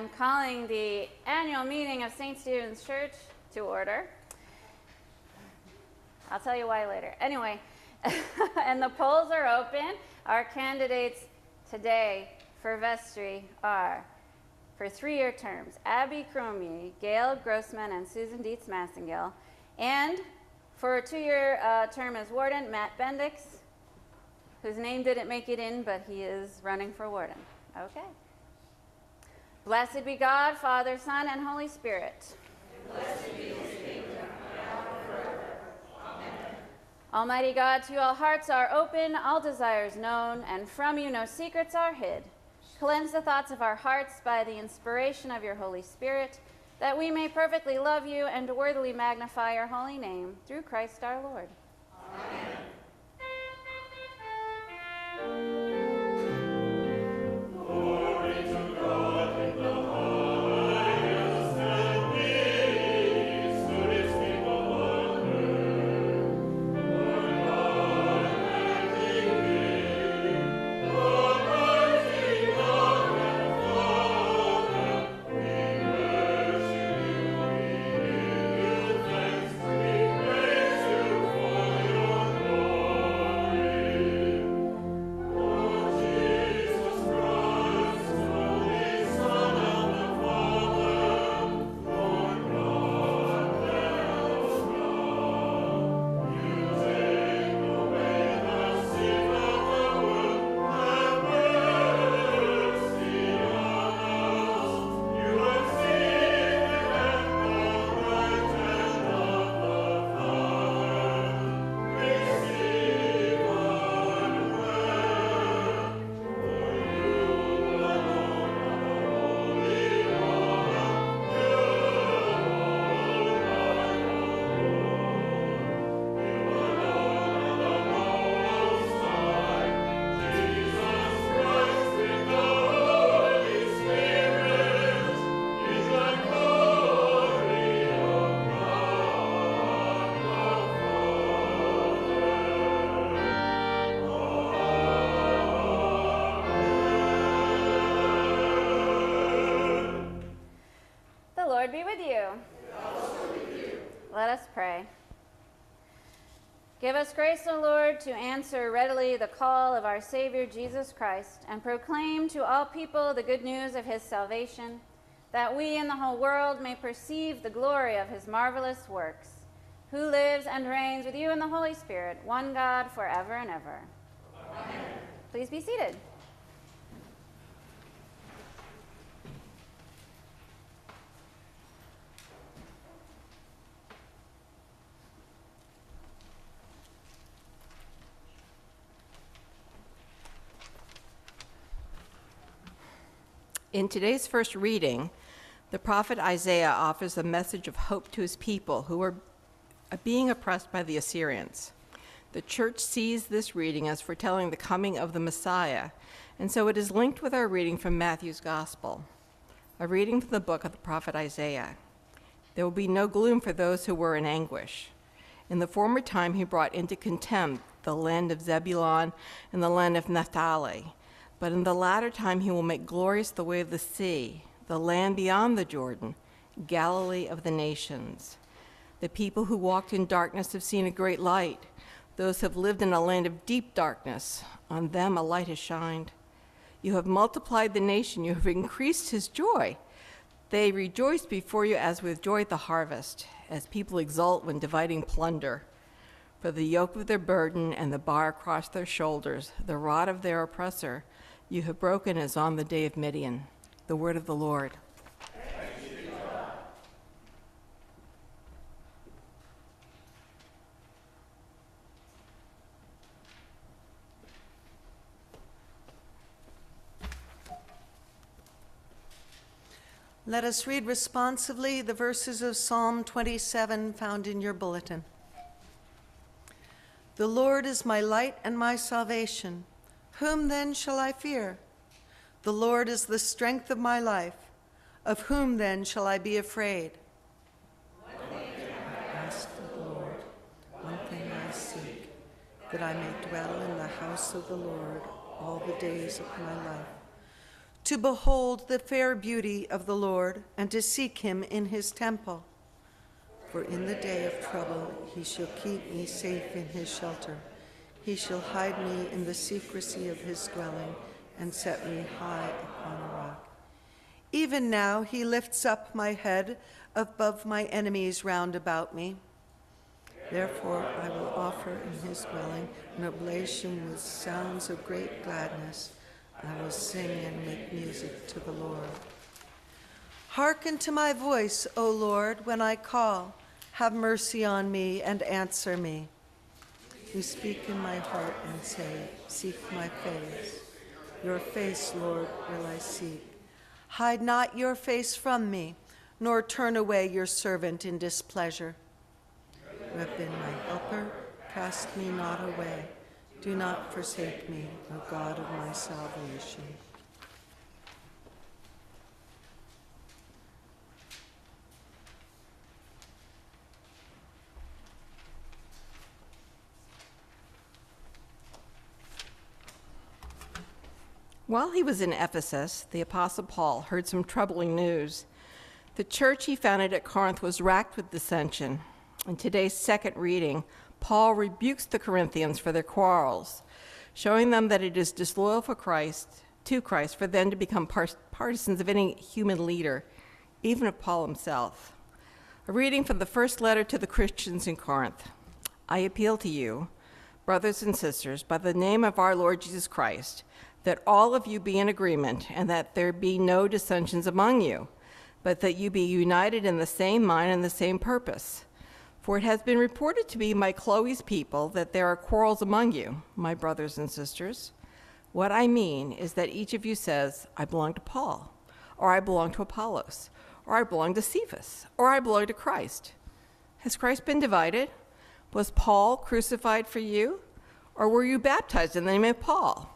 I'm calling the annual meeting of St. Stephen's Church to order. I'll tell you why later. Anyway, and the polls are open. Our candidates today for vestry are, for three-year terms, Abby Cromie, Gail Grossman, and Susan Dietz Massengill, and for a two-year term as warden, Matt Bendix, whose name didn't make it in, but he is running for warden. Okay. Blessed be God, Father, Son, and Holy Spirit. And blessed be his kingdom, now and forever. Amen. Almighty God, to you all hearts are open, all desires known, and from you no secrets are hid. Cleanse the thoughts of our hearts by the inspiration of your Holy Spirit, that we may perfectly love you and worthily magnify your holy name, through Christ our Lord. Amen. Lord be with you. And also with you. Let us pray. Give us grace, O Lord, to answer readily the call of our Savior Jesus Christ and proclaim to all people the good news of his salvation, that we and the whole world may perceive the glory of his marvelous works, who lives and reigns with you in the Holy Spirit, one God, forever and ever. Amen. Please be seated. In today's first reading, the prophet Isaiah offers a message of hope to his people who are being oppressed by the Assyrians. The church sees this reading as foretelling the coming of the Messiah, and so it is linked with our reading from Matthew's Gospel, a reading from the book of the prophet Isaiah. There will be no gloom for those who were in anguish. In the former time, he brought into contempt the land of Zebulun and the land of Naphtali. But in the latter time he will make glorious the way of the sea, the land beyond the Jordan, Galilee of the nations. The people who walked in darkness have seen a great light. Those who have lived in a land of deep darkness, on them a light has shined. You have multiplied the nation, you have increased his joy. They rejoice before you as with joy at the harvest, as people exult when dividing plunder. For the yoke of their burden and the bar across their shoulders, the rod of their oppressor, you have broken as on the day of Midian. The word of the Lord. Thanks be to God. Let us read responsively the verses of Psalm 27 found in your bulletin. The Lord is my light and my salvation. Whom then shall I fear? The Lord is the strength of my life. Of whom then shall I be afraid? One thing I ask the Lord, one thing I seek, that I may dwell in the house of the Lord all the days of my life, to behold the fair beauty of the Lord and to seek him in his temple. For in the day of trouble he shall keep me safe in his shelter. He shall hide me in the secrecy of his dwelling and set me high upon a rock. Even now he lifts up my head above my enemies round about me. Therefore I will offer in his dwelling an oblation with sounds of great gladness. I will sing and make music to the Lord. Hearken to my voice, O Lord, when I call. Have mercy on me and answer me. You speak in my heart and say, seek my face. Your face, Lord, will I seek. Hide not your face from me, nor turn away your servant in displeasure. You have been my helper, cast me not away. Do not forsake me, O God of my salvation. While he was in Ephesus, the Apostle Paul heard some troubling news. The church he founded at Corinth was racked with dissension. In today's second reading, Paul rebukes the Corinthians for their quarrels, showing them that it is disloyal to Christ for them to become partisans of any human leader, even of Paul himself. A reading from the first letter to the Christians in Corinth. I appeal to you, brothers and sisters, by the name of our Lord Jesus Christ, that all of you be in agreement and that there be no dissensions among you, but that you be united in the same mind and the same purpose. For it has been reported to me by Chloe's people that there are quarrels among you, my brothers and sisters. What I mean is that each of you says, I belong to Paul, or I belong to Apollos, or I belong to Cephas, or I belong to Christ. Has Christ been divided? Was Paul crucified for you? Or were you baptized in the name of Paul?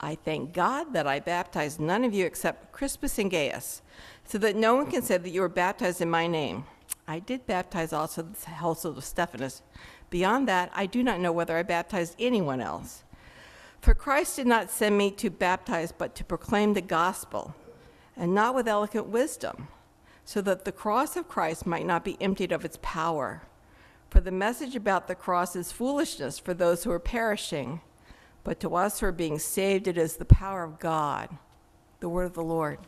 I thank God that I baptized none of you except Crispus and Gaius, so that no one can say that you were baptized in my name. I did baptize also the household of Stephanas. Beyond that, I do not know whether I baptized anyone else. For Christ did not send me to baptize, but to proclaim the gospel, and not with eloquent wisdom, so that the cross of Christ might not be emptied of its power. For the message about the cross is foolishness for those who are perishing, but to us who are being saved, it is the power of God, the word of the Lord.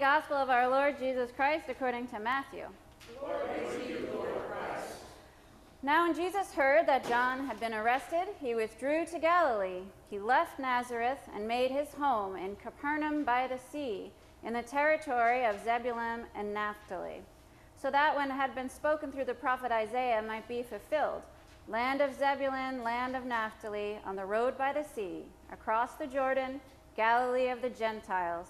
Gospel of our Lord Jesus Christ according to Matthew. Glory to you, Lord Christ. Now when Jesus heard that John had been arrested, he withdrew to Galilee. He left Nazareth and made his home in Capernaum by the sea, in the territory of Zebulun and Naphtali, so that when it had been spoken through the prophet Isaiah might be fulfilled, land of Zebulun, land of Naphtali, on the road by the sea, across the Jordan, Galilee of the Gentiles.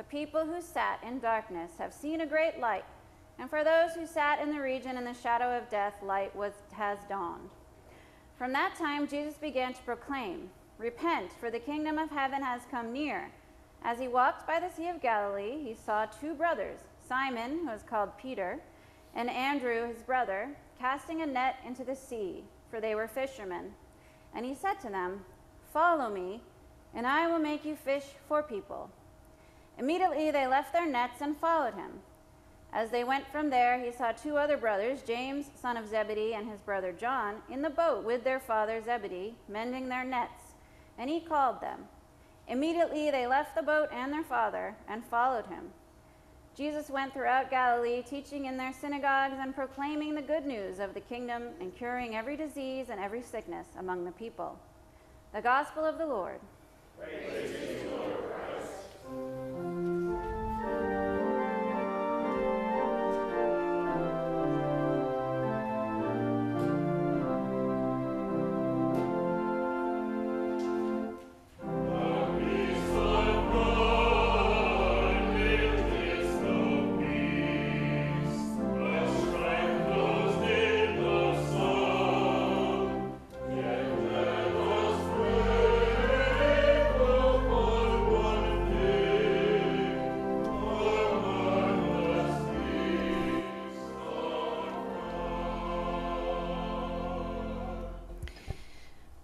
The people who sat in darkness have seen a great light, and for those who sat in the region in the shadow of death, light has dawned. From that time, Jesus began to proclaim, "Repent, for the kingdom of heaven has come near." As he walked by the Sea of Galilee, he saw two brothers, Simon, who is called Peter, and Andrew, his brother, casting a net into the sea, for they were fishermen. And he said to them, "Follow me, and I will make you fish for people." Immediately they left their nets and followed him. As they went from there, he saw two other brothers, James, son of Zebedee, and his brother John, in the boat with their father Zebedee, mending their nets, and he called them. Immediately they left the boat and their father and followed him. Jesus went throughout Galilee, teaching in their synagogues and proclaiming the good news of the kingdom and curing every disease and every sickness among the people. The Gospel of the Lord. Praise to you, Lord Christ.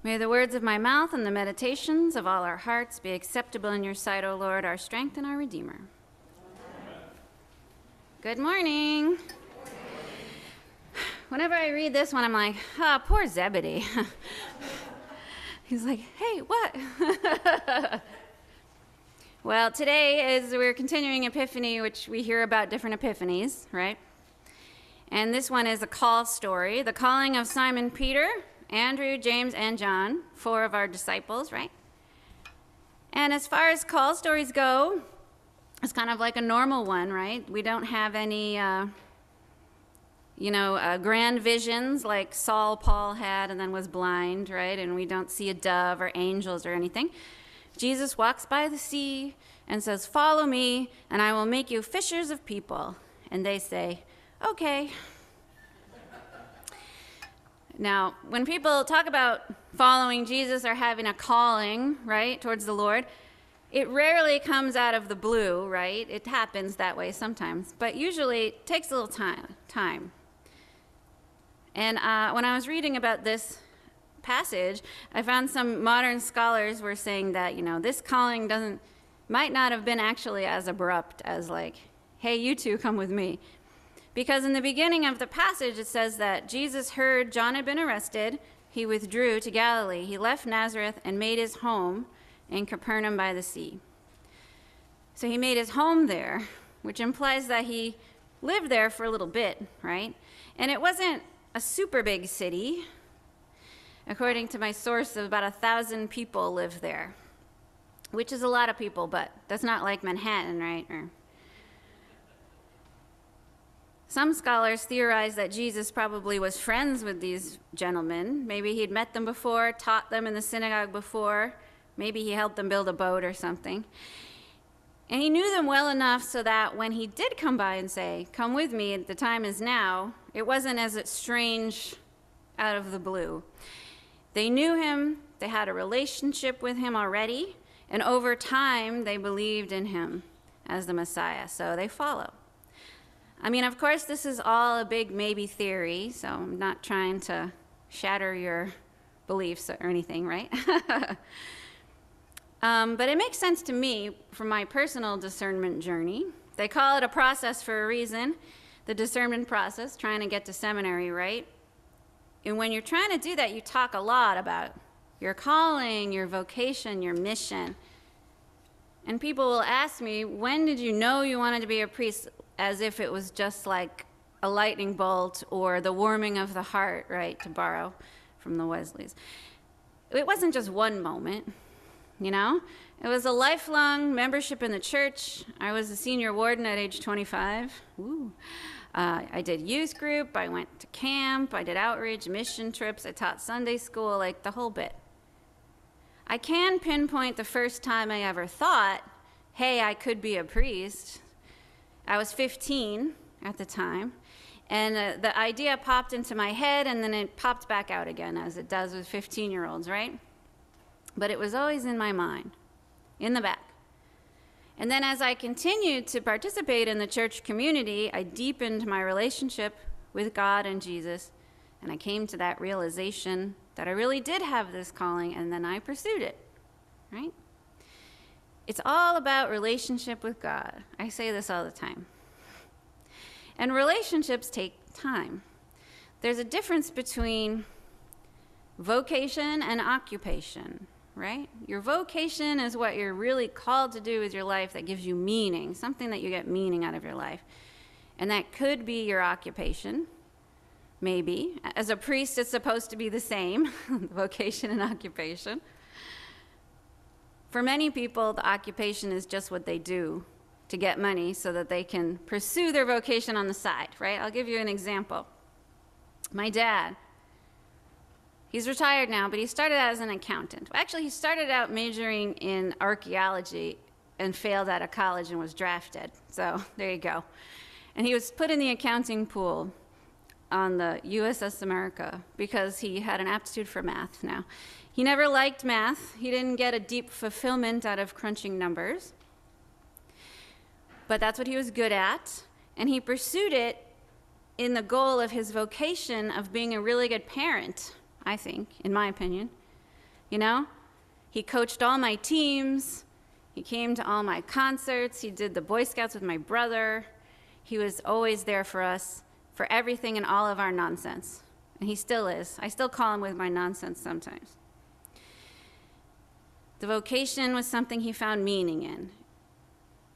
May the words of my mouth and the meditations of all our hearts be acceptable in your sight, O Lord, our strength and our Redeemer. Amen. Good morning. Whenever I read this one, I'm like, ah, oh, poor Zebedee. He's like, hey, what? Well, today is we're continuing Epiphany, which we hear about different epiphanies, right? And this one is a call story, the calling of Simon Peter, Andrew, James, and John, four of our disciples, right? And as far as call stories go, it's kind of like a normal one, right? We don't have any, grand visions like Saul Paul had and then was blind, right? And we don't see a dove or angels or anything. Jesus walks by the sea and says, "Follow me, and I will make you fishers of people." And they say, "Okay." Now, when people talk about following Jesus or having a calling, right, towards the Lord, it rarely comes out of the blue, right? It happens that way sometimes, but usually it takes a little time. And when I was reading about this passage, I found some modern scholars were saying that, you know, this calling might not have been actually as abrupt as like, hey, you two, come with me. Because in the beginning of the passage, it says that Jesus heard John had been arrested. He withdrew to Galilee. He left Nazareth and made his home in Capernaum by the sea. So he made his home there, which implies that he lived there for a little bit, right? And it wasn't a super big city. According to my source, about 1,000 people live there, which is a lot of people, but that's not like Manhattan, right? Some scholars theorize that Jesus probably was friends with these gentlemen. Maybe he'd met them before, taught them in the synagogue before. Maybe he helped them build a boat or something. And he knew them well enough so that when he did come by and say, "Come with me, the time is now," it wasn't as strange out of the blue. They knew him, they had a relationship with him already, and over time they believed in him as the Messiah, so they follow. I mean, of course, this is all a big maybe theory, so I'm not trying to shatter your beliefs or anything, right? But it makes sense to me from my personal discernment journey. They call it a process for a reason, the discernment process, trying to get to seminary, right? And when you're trying to do that, you talk a lot about your calling, your vocation, your mission. And people will ask me, when did you know you wanted to be a priest? As if it was just like a lightning bolt or the warming of the heart, right, to borrow from the Wesleys. It wasn't just one moment, you know? It was a lifelong membership in the church. I was a senior warden at age 25. Ooh. I did youth group, I went to camp, I did outreach, mission trips, I taught Sunday school, like the whole bit. I can pinpoint the first time I ever thought, hey, I could be a priest. I was 15 at the time, and the idea popped into my head, and then it popped back out again, as it does with 15-year-olds, right? But it was always in my mind, in the back. And then as I continued to participate in the church community, I deepened my relationship with God and Jesus, and I came to that realization that I really did have this calling, and then I pursued it, right? It's all about relationship with God. I say this all the time. And relationships take time. There's a difference between vocation and occupation, right? Your vocation is what you're really called to do with your life that gives you meaning, something that you get meaning out of your life. And that could be your occupation, maybe. As a priest, it's supposed to be the same, vocation and occupation. For many people, the occupation is just what they do to get money so that they can pursue their vocation on the side, right? I'll give you an example. My dad, he's retired now, but he started out as an accountant. Actually, he started out majoring in archaeology and failed out of college and was drafted. So there you go. And he was put in the accounting pool on the USS America because he had an aptitude for math now. He never liked math. He didn't get a deep fulfillment out of crunching numbers. But that's what he was good at, and he pursued it in the goal of his vocation of being a really good parent, I think, in my opinion. You know, he coached all my teams, he came to all my concerts, he did the Boy Scouts with my brother, he was always there for us, for everything and all of our nonsense, and he still is. I still call him with my nonsense sometimes. The vocation was something he found meaning in.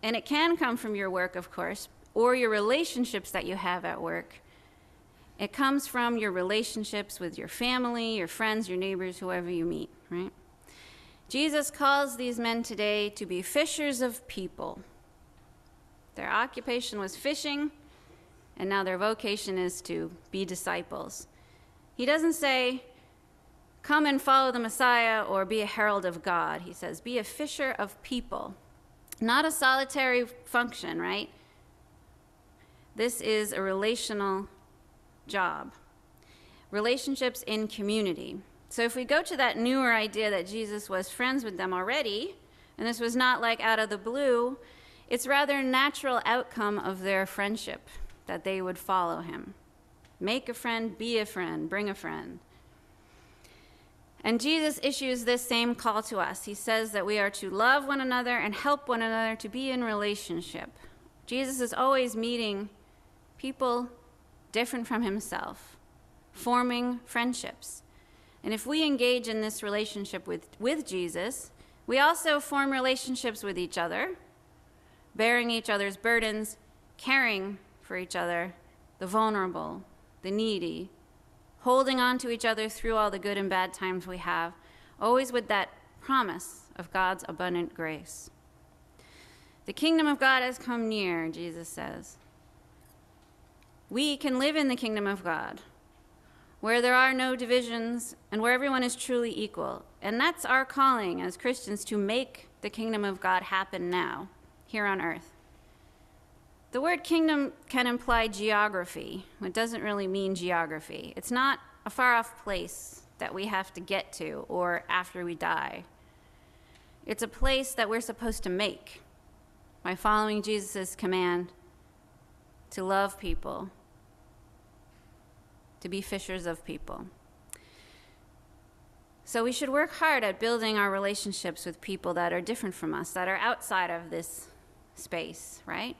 And it can come from your work, of course, or your relationships that you have at work. It comes from your relationships with your family, your friends, your neighbors, whoever you meet, right? Jesus calls these men today to be fishers of people. Their occupation was fishing, and now their vocation is to be disciples. He doesn't say, come and follow the Messiah or be a herald of God. He says, be a fisher of people. Not a solitary function, right? This is a relational job. Relationships in community. So if we go to that newer idea that Jesus was friends with them already, and this was not like out of the blue, it's rather a natural outcome of their friendship that they would follow him. Make a friend, be a friend, bring a friend. And Jesus issues this same call to us. He says that we are to love one another and help one another to be in relationship. Jesus is always meeting people different from himself, forming friendships. And if we engage in this relationship with Jesus, we also form relationships with each other, bearing each other's burdens, caring for each other, the vulnerable, the needy, holding on to each other through all the good and bad times we have, always with that promise of God's abundant grace. The kingdom of God has come near, Jesus says. We can live in the kingdom of God, where there are no divisions and where everyone is truly equal. And that's our calling as Christians, to make the kingdom of God happen now, here on earth. The word kingdom can imply geography. It doesn't really mean geography. It's not a far-off place that we have to get to or after we die. It's a place that we're supposed to make by following Jesus' command to love people, to be fishers of people. So we should work hard at building our relationships with people that are different from us, that are outside of this space, right?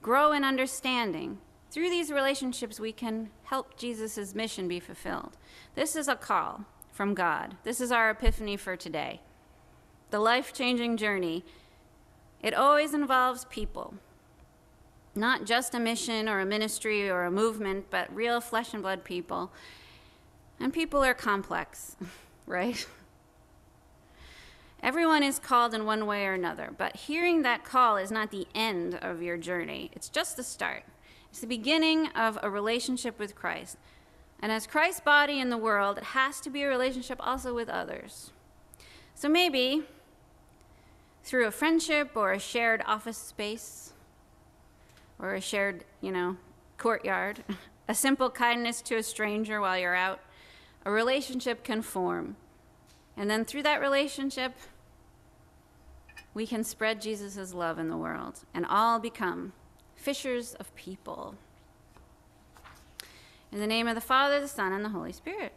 Grow in understanding. Through these relationships, we can help Jesus' mission be fulfilled. This is a call from God. This is our epiphany for today. The life-changing journey, it always involves people. Not just a mission or a ministry or a movement, but real flesh and blood people. And people are complex, right? Everyone is called in one way or another, but hearing that call is not the end of your journey. It's just the start. It's the beginning of a relationship with Christ. And as Christ's body in the world, it has to be a relationship also with others. So maybe through a friendship or a shared office space or a shared, courtyard, a simple kindness to a stranger while you're out, a relationship can form. And then through that relationship, we can spread Jesus' love in the world and all become fishers of people. In the name of the Father, the Son, and the Holy Spirit.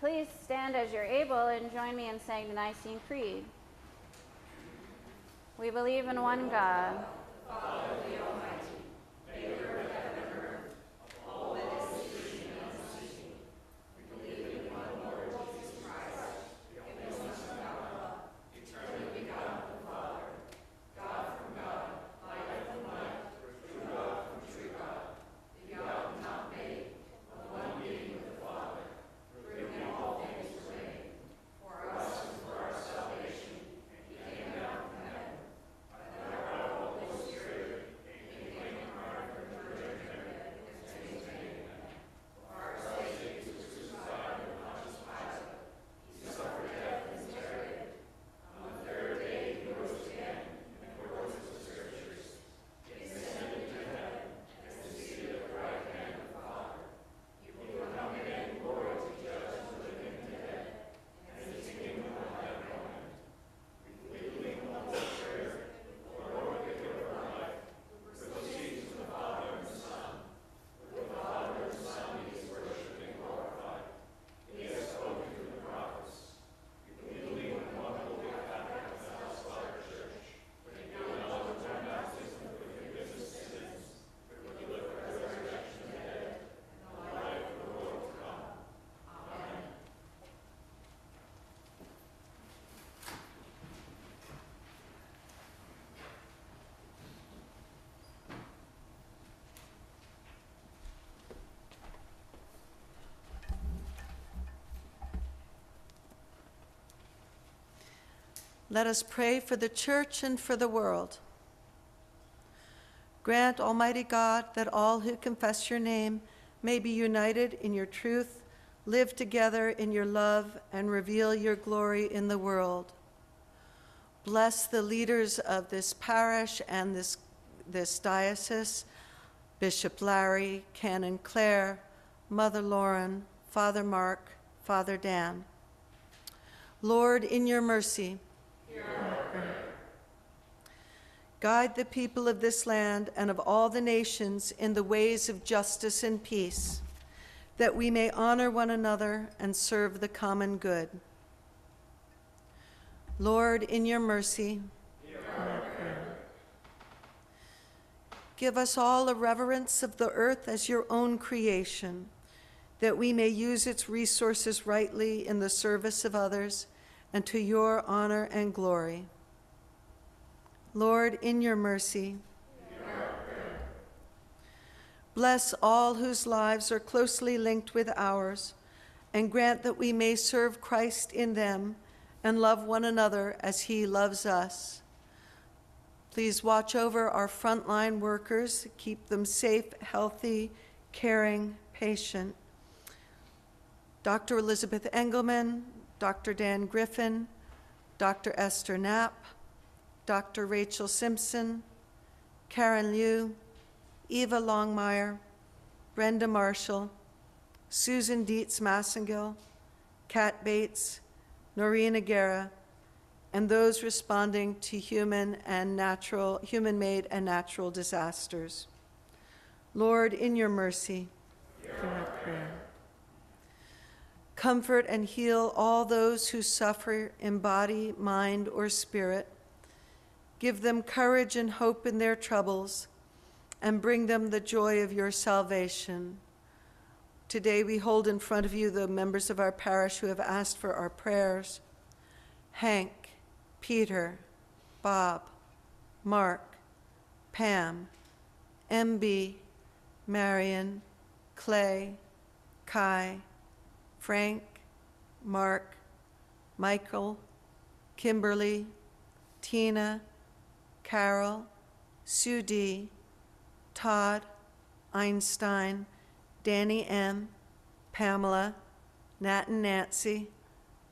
Please stand as you're able and join me in saying the Nicene Creed. We believe in one God, Father, the Almighty, maker of heaven and earth, of all that is seen and unseen. We believe in one Lord Jesus Christ, the only Son of God, eternally begotten of the Father, God from God, light from light, true God from true God, begotten, not made, of one being with the Father, through whom all things were made, for us and for our salvation, he came down from heaven. Let us pray for the church and for the world. Grant, Almighty God, that all who confess your name may be united in your truth, live together in your love, and reveal your glory in the world. Bless the leaders of this parish and this diocese, Bishop Larry, Canon Claire, Mother Lauren, Father Mark, Father Dan. Lord, in your mercy, guide the people of this land and of all the nations in the ways of justice and peace, that we may honor one another and serve the common good. Lord, in your mercy, give us all a reverence of the earth as your own creation, that we may use its resources rightly in the service of others and to your honor and glory. Lord, in your mercy, bless all whose lives are closely linked with ours, and grant that we may serve Christ in them and love one another as he loves us. Please watch over our frontline workers, keep them safe, healthy, caring, patient. Dr. Elizabeth Engelman, Dr. Dan Griffin, Dr. Esther Knapp, Dr. Rachel Simpson, Karen Liu, Eva Longmire, Brenda Marshall, Susan Dietz Massengill, Kat Bates, Noreen Aguera, and those responding to human-made and natural disasters. Lord, in your mercy, hear our prayer. Comfort and heal all those who suffer in body, mind, or spirit. Give them courage and hope in their troubles, and bring them the joy of your salvation. Today we hold in front of you the members of our parish who have asked for our prayers: Hank, Peter, Bob, Mark, Pam, MB, Marion, Clay, Kai, Frank, Mark, Michael, Kimberly, Tina, Carol, Sue D, Todd, Einstein, Danny M., Pamela, Nat and Nancy,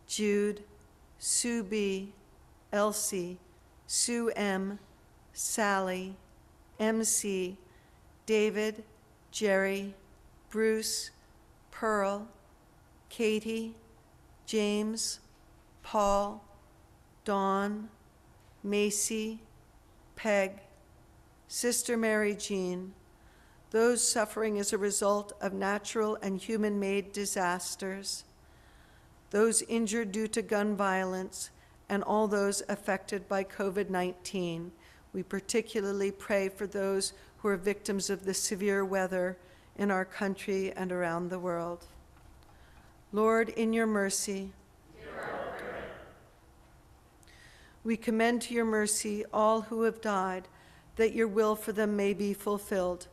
Jude, Sue B., Elsie, Sue M., Sally, MC, David, Jerry, Bruce, Pearl, Katie, James, Paul, Dawn, Macy, Peg, Sister Mary Jean, those suffering as a result of natural and human-made disasters, those injured due to gun violence, and all those affected by COVID-19. We particularly pray for those who are victims of the severe weather in our country and around the world. Lord, in your mercy, hear our prayer. We commend to your mercy all who have died, that your will for them may be fulfilled,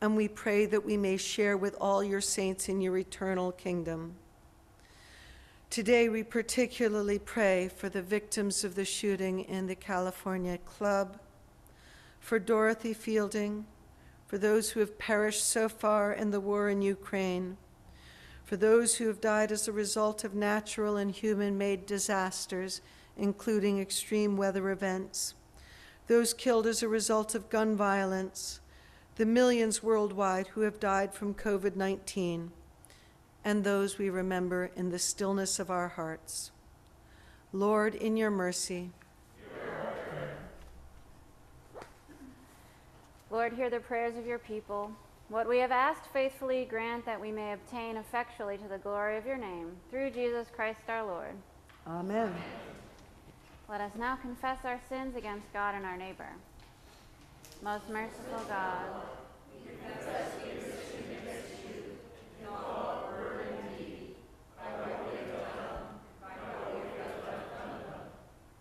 and we pray that we may share with all your saints in your eternal kingdom. Today, we particularly pray for the victims of the shooting in the California Club, for Dorothy Fielding, for those who have perished so far in the war in Ukraine, for those who have died as a result of natural and human-made disasters, including extreme weather events, those killed as a result of gun violence, the millions worldwide who have died from COVID-19, and those we remember in the stillness of our hearts. Lord, in your mercy. Lord, hear the prayers of your people. What we have asked faithfully, grant that we may obtain effectually to the glory of your name, through Jesus Christ our Lord. Amen. Amen. Let us now confess our sins against God and our neighbor. Most merciful God, we confess we have sinned against you in all word and deed, by what we have done, by what we have left undone.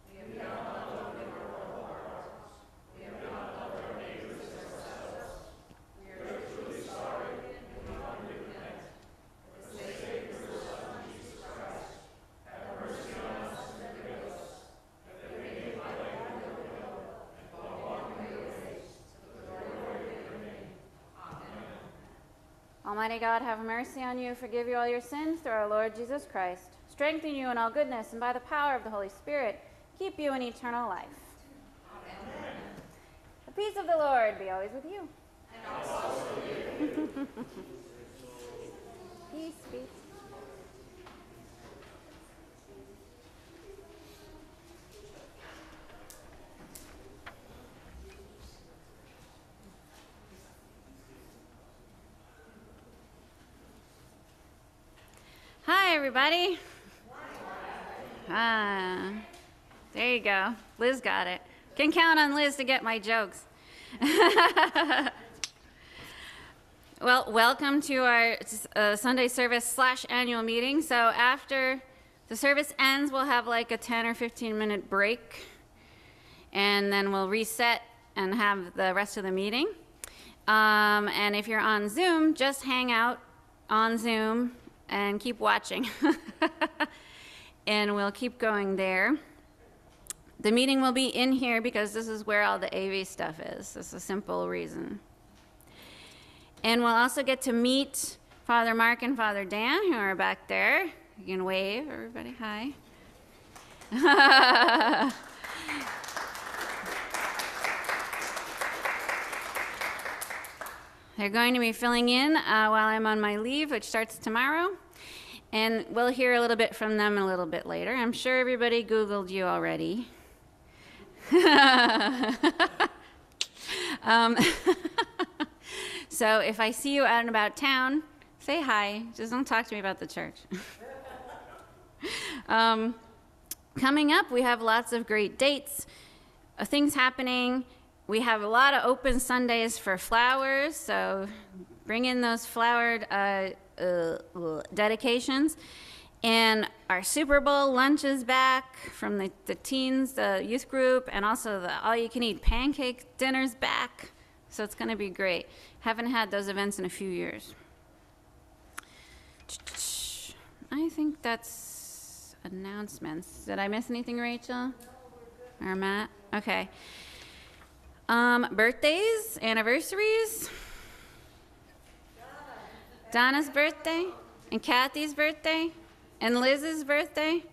We have not loved our whole hearts. We have not loved our neighbors as ourselves. We are truly sorry and we want to repent. For the sake of your Son, Jesus Christ, have mercy on us and forgive us, that we may live by your will and walk in your ways. Almighty God, have mercy on you, forgive you all your sins through our Lord Jesus Christ, strengthen you in all goodness, and by the power of the Holy Spirit, keep you in eternal life. Amen. The peace of the Lord be always with you. And also with you. Peace be. Hi, everybody. There you go. Liz got it. Can count on Liz to get my jokes. Well, welcome to our Sunday service / annual meeting. So after the service ends, we'll have like a 10 or 15 minute break, and then we'll reset and have the rest of the meeting. And if you're on Zoom, just hang out on Zoom and keep watching. And we'll keep going there. The meeting will be in here because this is where all the AV stuff is. That's a simple reason. And we'll also get to meet Father Mark and Father Dan, who are back there. You can wave, everybody, hi. They're going to be filling in while I'm on my leave, which starts tomorrow. And we'll hear a little bit from them a little bit later. I'm sure everybody Googled you already. So if I see you out and about town, say hi. Just don't talk to me about the church. Coming up, we have lots of great dates, things happening. We have a lot of open Sundays for flowers, so bring in those flowered dedications. And our Super Bowl lunch is back from the teens, the youth group, and also the all-you-can-eat pancake dinner's back. So it's going to be great. Haven't had those events in a few years. I think that's announcements. Did I miss anything, Rachel? No, we're good. Or Matt? Okay. Birthdays, anniversaries, Donna's birthday, and Kathy's birthday, and Liz's birthday,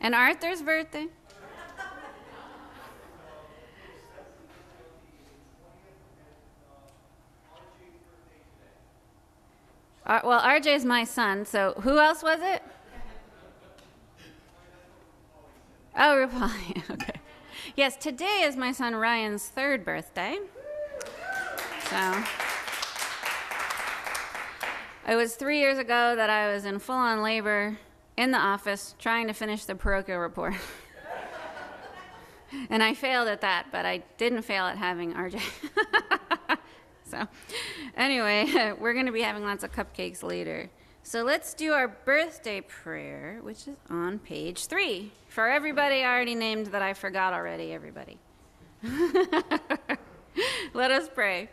and Arthur's birthday. Well, RJ's my son, so who else was it? Oh, Rupali, okay. Yes, today is my son Ryan's third birthday. So it was 3 years ago that I was in full-on labor in the office trying to finish the parochial report. And I failed at that, but I didn't fail at having RJ. So anyway, we're going to be having lots of cupcakes later. So let's do our birthday prayer, which is on page 3. For everybody I already named that I forgot already, everybody. Let us pray.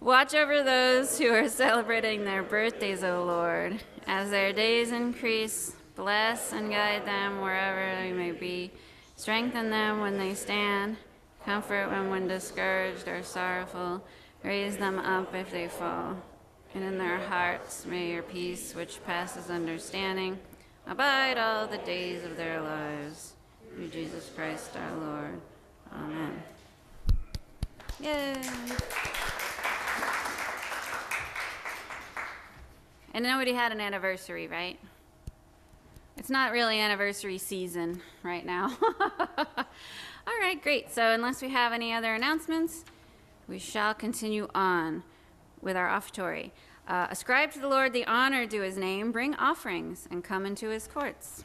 Watch over those who are celebrating their birthdays, O Lord. As their days increase, bless and guide them wherever they may be. Strengthen them when they stand. Comfort them when discouraged or sorrowful. Raise them up if they fall. And in their hearts may your peace, which passes understanding, abide all the days of their lives. Through Jesus Christ our Lord. Amen. Yay! And nobody had an anniversary, right? It's not really anniversary season right now. All right, great. So unless we have any other announcements, we shall continue on with our offertory. Ascribe to the Lord the honor due his name, bring offerings, and come into his courts.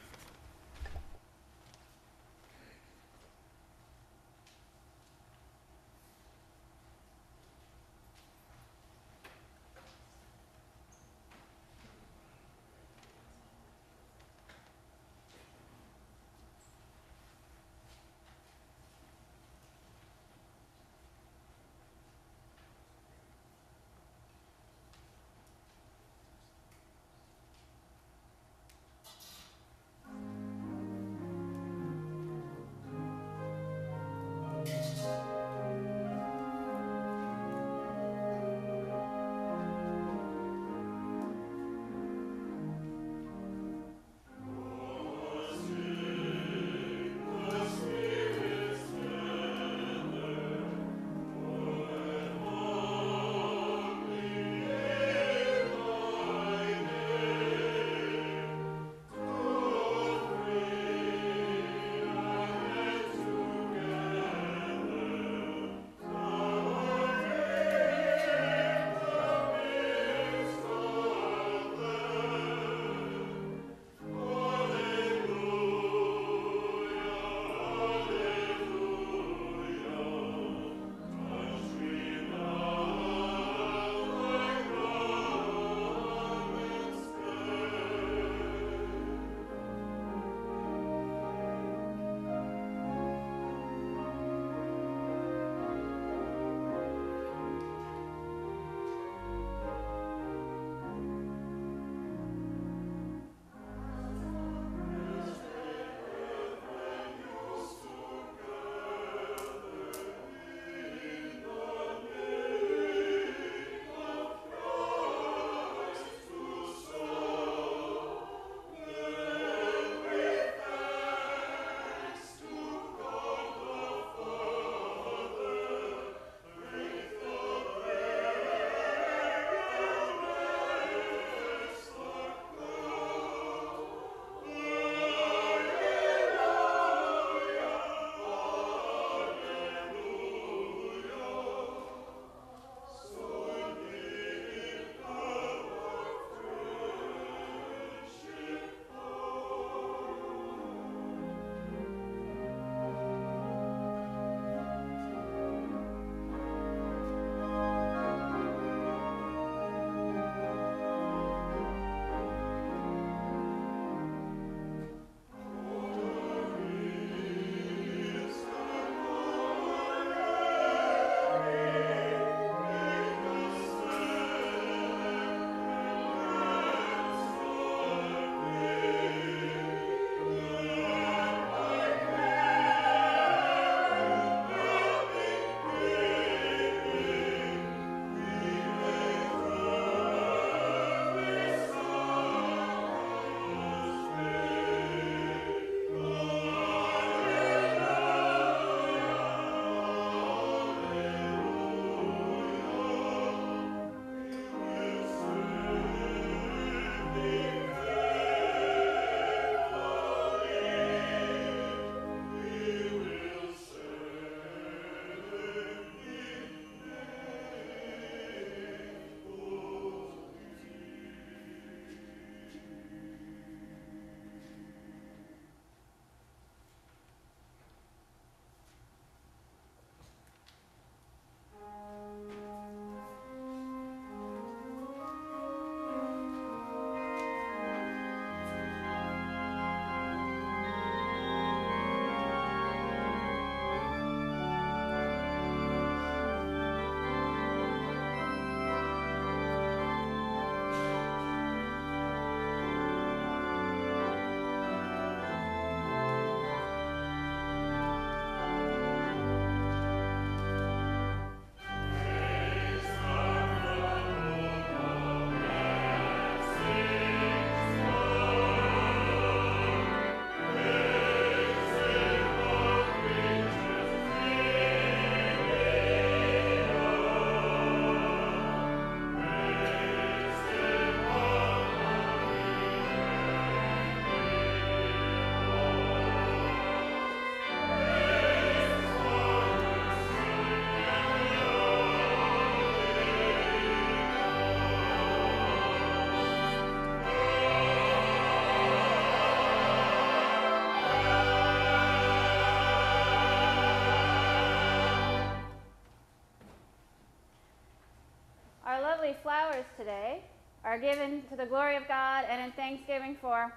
flowers today are given to the glory of God and in thanksgiving for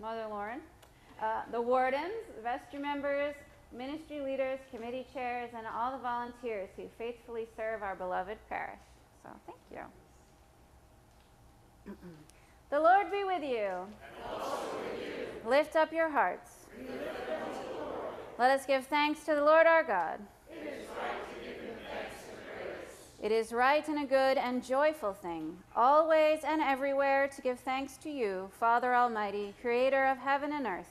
Mother Lauren, the wardens, vestry members, ministry leaders, committee chairs, and all the volunteers who faithfully serve our beloved parish. So thank you. The Lord be with you. And also with you. Lift up your hearts. We lift them to the Lord. Let us give thanks to the Lord our God. It is right to give him thanks and praise. It is right and a good and joyful thing, always and everywhere to give thanks to you, Father Almighty, creator of heaven and earth,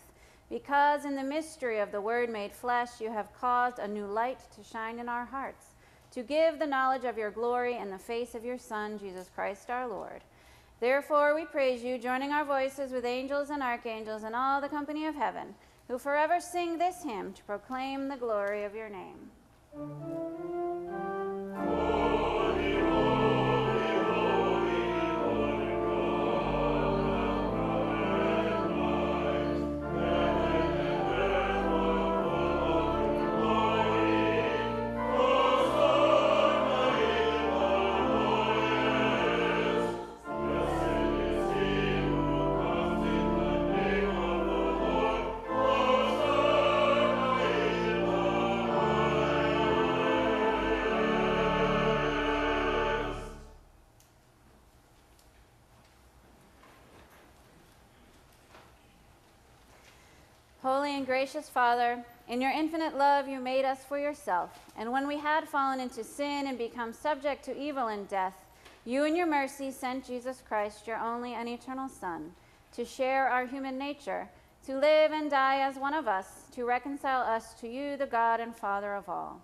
because in the mystery of the Word made flesh, you have caused a new light to shine in our hearts, to give the knowledge of your glory in the face of your Son, Jesus Christ our Lord. Therefore we praise you, joining our voices with angels and archangels and all the company of heaven, who forever sing this hymn to proclaim the glory of your name. Holy and gracious Father, in your infinite love you made us for yourself, and when we had fallen into sin and become subject to evil and death, you in your mercy sent Jesus Christ, your only and eternal Son, to share our human nature, to live and die as one of us, to reconcile us to you, the God and Father of all.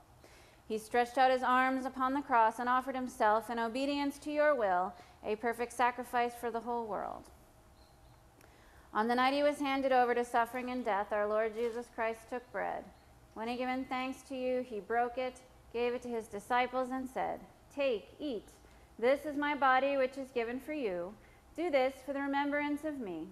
He stretched out his arms upon the cross and offered himself in obedience to your will, a perfect sacrifice for the whole world. On the night he was handed over to suffering and death, our Lord Jesus Christ took bread. When he had given thanks to you, he broke it, gave it to his disciples, and said, "Take, eat. This is my body, which is given for you. Do this for the remembrance of me."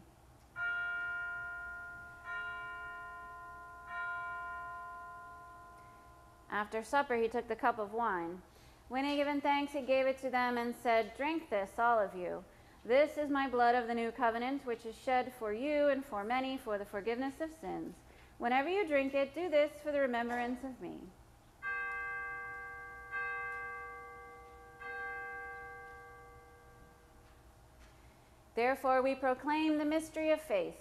After supper, he took the cup of wine. When he had given thanks, he gave it to them and said, "Drink this, all of you. This is my blood of the new covenant, which is shed for you and for many for the forgiveness of sins. Whenever you drink it, do this for the remembrance of me." Therefore we proclaim the mystery of faith.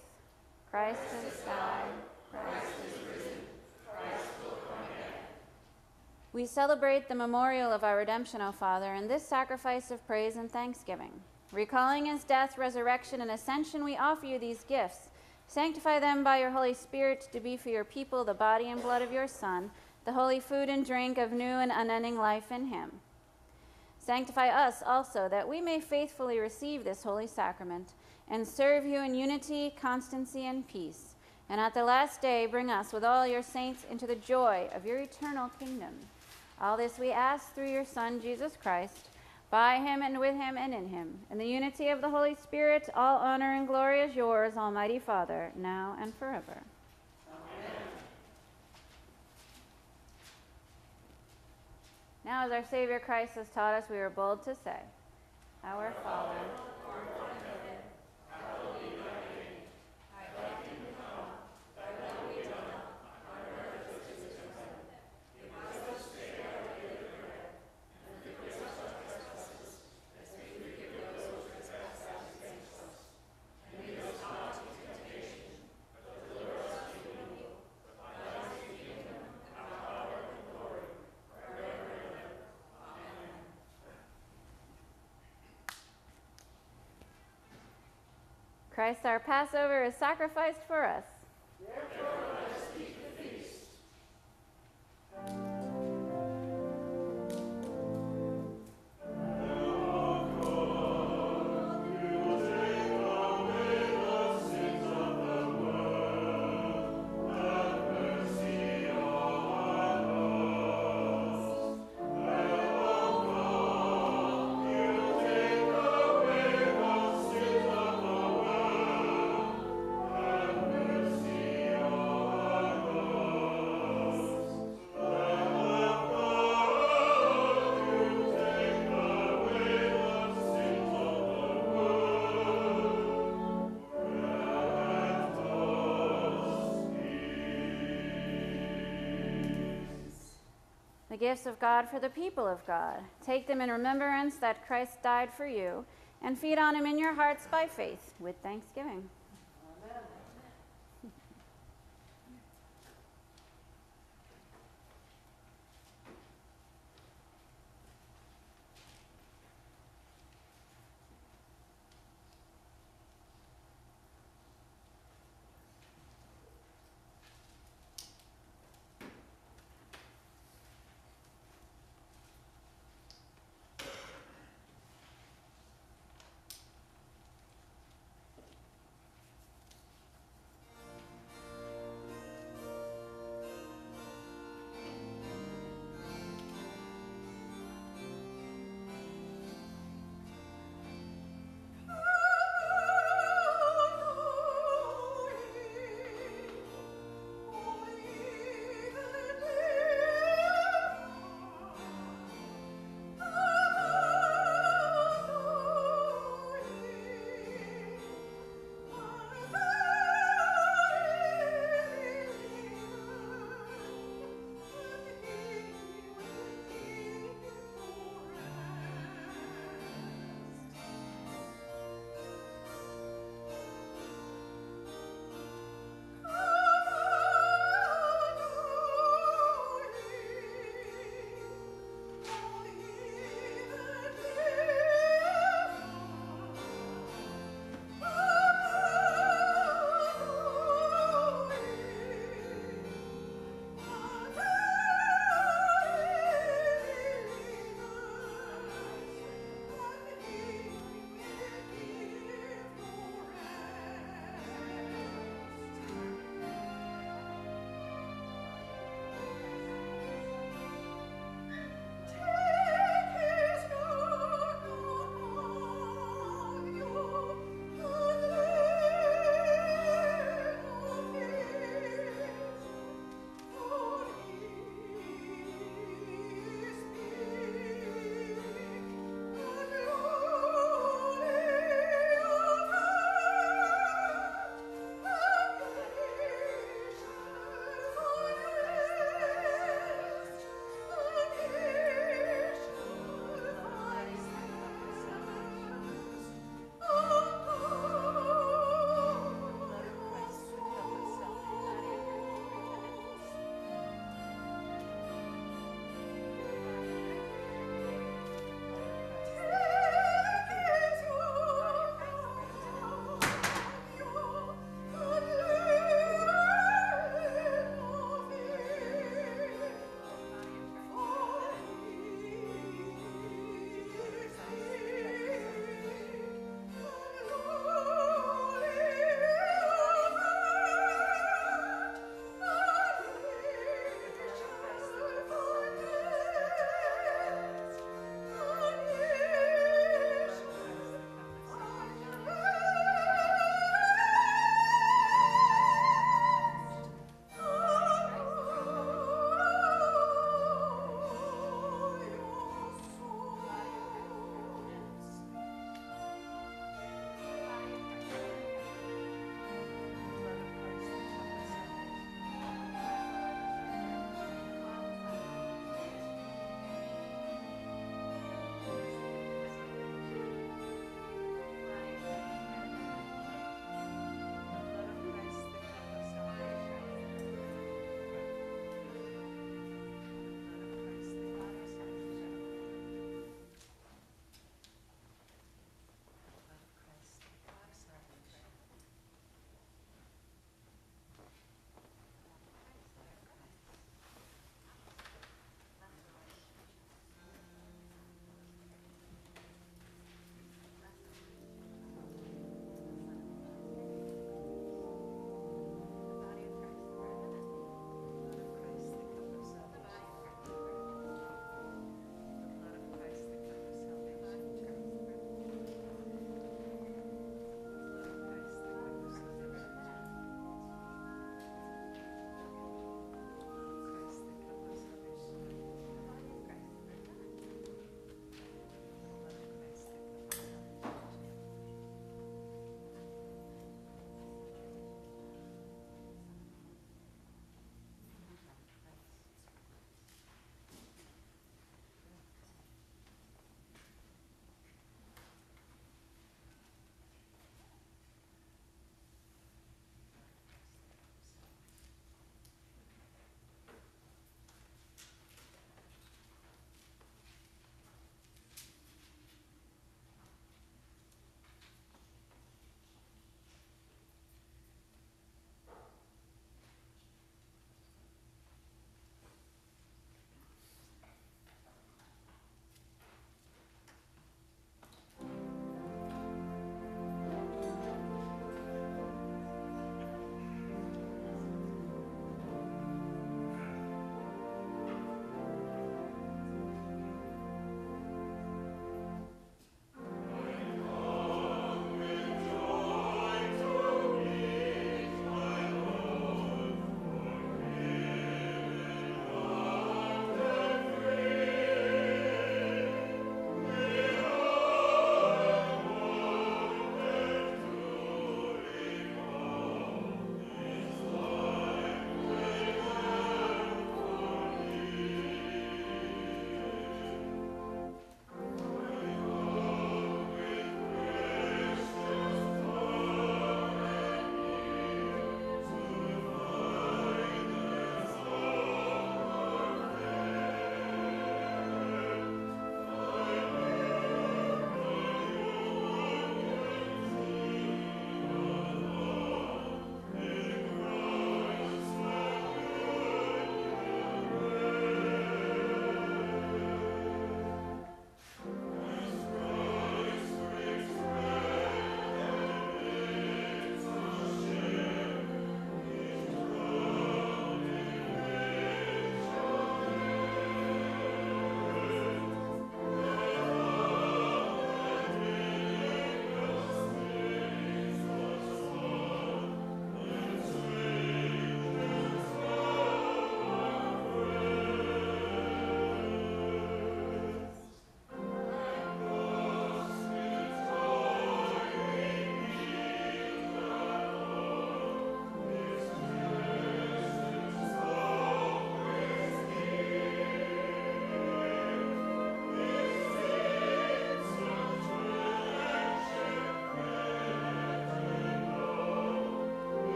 Christ is God. Christ is risen. Christ will come again. We celebrate the memorial of our redemption, O Father, in this sacrifice of praise and thanksgiving. Recalling his death, resurrection, and ascension, we offer you these gifts. Sanctify them by your Holy Spirit to be for your people the body and blood of your Son, the holy food and drink of new and unending life in him. Sanctify us also, that we may faithfully receive this holy sacrament and serve you in unity, constancy, and peace. And at the last day, bring us with all your saints into the joy of your eternal kingdom. All this we ask through your Son, Jesus Christ, by him and with him and in him. In the unity of the Holy Spirit, all honor and glory is yours, Almighty Father, now and forever. Amen. Now, as our Savior Christ has taught us, we are bold to say, Our Father, who art in heaven, hallowed be thy name. Thy kingdom come, thy will be done, on earth as it is in heaven. Give us this day our daily bread, and forgive us our Christ, our Passover, is sacrificed for us. gifts of God for the people of God. Take them in remembrance that Christ died for you, and feed on him in your hearts by faith with thanksgiving. Amen.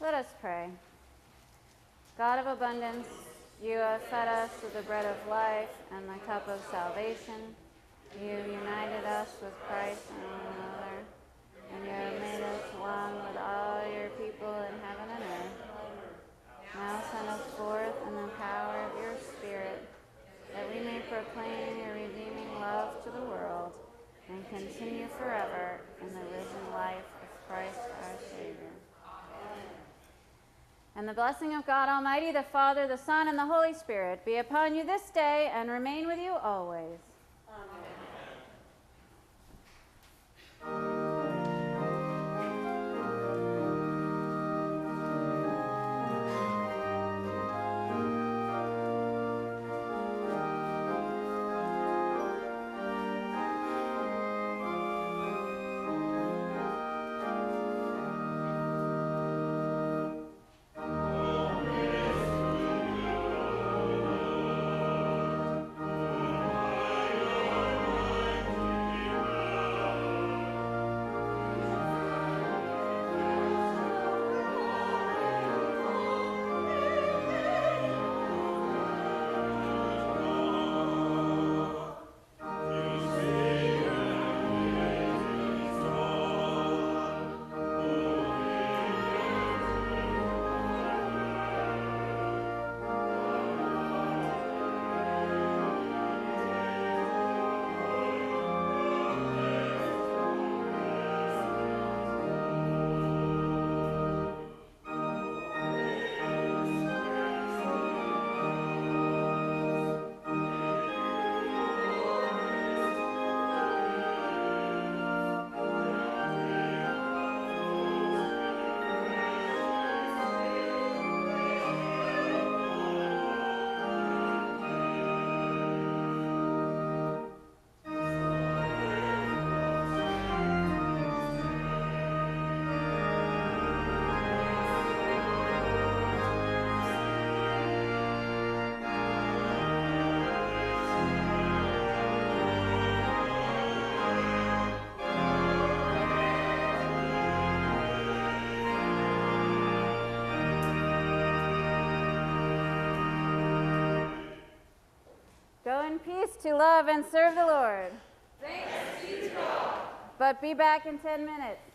Let us pray. God of abundance, you have fed us with the bread of life and the cup of salvation. You have united us with Christ and one another, and you have made us one with all your people in heaven and earth. Now send us forth in the power of your Spirit, that we may proclaim your redeeming love to the world and continue forever in the risen life of Christ our Savior. And the blessing of God Almighty, the Father, the Son, and the Holy Spirit be upon you this day and remain with you always. Amen. Go in peace to love and serve the Lord. Thanks be to God. But be back in 10 minutes.